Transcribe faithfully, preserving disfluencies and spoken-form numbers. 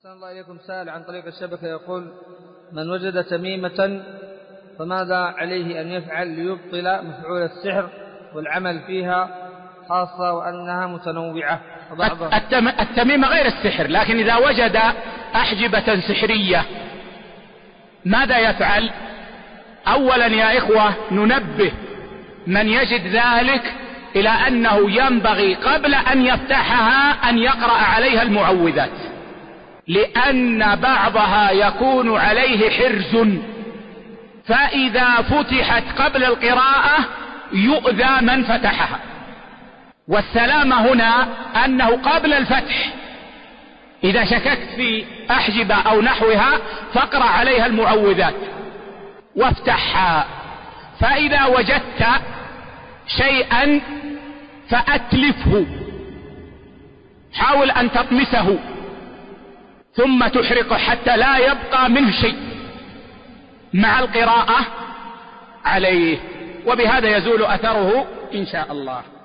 أحسن الله إليكم. سائل عن طريق الشبكة يقول: من وجد تميمة فماذا عليه أن يفعل ليبطل مفعول السحر والعمل فيها، خاصة وأنها متنوعة؟ التميمة غير السحر، لكن إذا وجد أحجبة سحرية ماذا يفعل؟ أولا يا إخوة ننبه من يجد ذلك إلى أنه ينبغي قبل أن يفتحها أن يقرأ عليها المعوذات، لأن بعضها يكون عليه حرز، فإذا فتحت قبل القراءة يؤذى من فتحها. والسلامة هنا أنه قبل الفتح إذا شككت في أحجبة أو نحوها فاقرأ عليها المعوذات وافتحها، فإذا وجدت شيئا فأتلفه، حاول أن تطمسه ثم تحرقه حتى لا يبقى منه شيء مع القراءة عليه، وبهذا يزول أثره إن شاء الله.